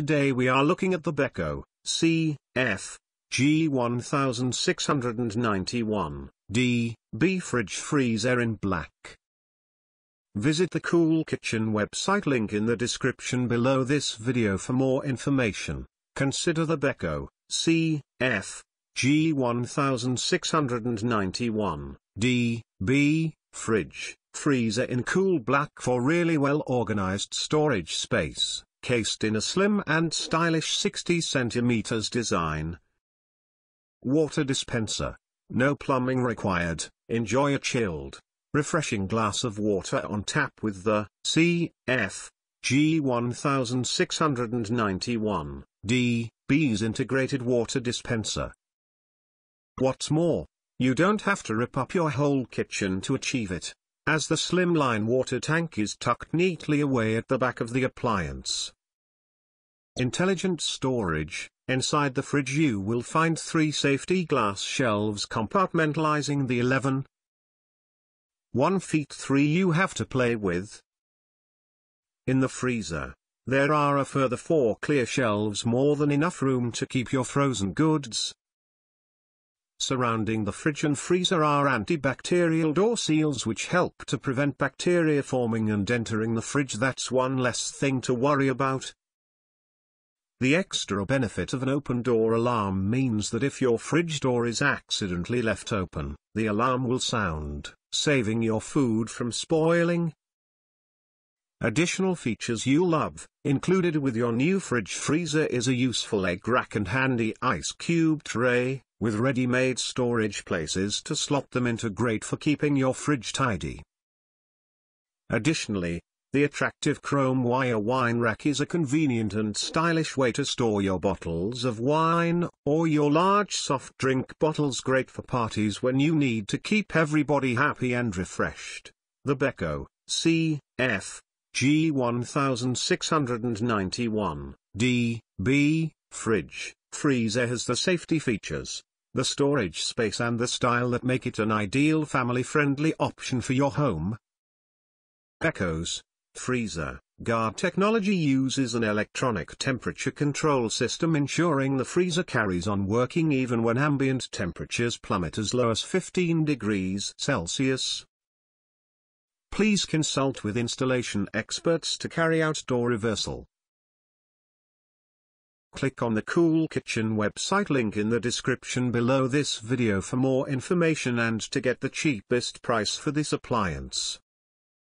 Today we are looking at the Beko CFG1691DB fridge freezer in black. Visit the Cool Kitchen website link in the description below this video for more information. Consider the Beko CFG1691DB fridge freezer in cool black for really well organized storage space, cased in a slim and stylish 60 cm design. Water dispenser. No plumbing required. Enjoy a chilled, refreshing glass of water on tap with the CFG1691DB's integrated water dispenser. What's more, you don't have to rip up your whole kitchen to achieve it, as the slimline water tank is tucked neatly away at the back of the appliance. Intelligent storage. Inside the fridge you will find 3 safety glass shelves compartmentalizing the 11.1 feet 3 you have to play with. In the freezer, there are a further 4 clear shelves, more than enough room to keep your frozen goods. Surrounding the fridge and freezer are antibacterial door seals which help to prevent bacteria forming and entering the fridge. That's one less thing to worry about. The extra benefit of an open door alarm means that if your fridge door is accidentally left open, the alarm will sound, saving your food from spoiling. Additional features you love, included with your new fridge freezer, is a useful egg rack and handy ice cube tray, with ready-made storage places to slot them into. Great for keeping your fridge tidy. Additionally, the attractive chrome wire wine rack is a convenient and stylish way to store your bottles of wine, or your large soft drink bottles. Great for parties when you need to keep everybody happy and refreshed. The Beko CFG1691DB fridge freezer has the safety features, the storage space and the style that make it an ideal family-friendly option for your home. Beko's Freezer Guard technology uses an electronic temperature control system, ensuring the freezer carries on working even when ambient temperatures plummet as low as 15 degrees Celsius. Please consult with installation experts to carry out door reversal. Click on the Cool Kitchen website link in the description below this video for more information and to get the cheapest price for this appliance.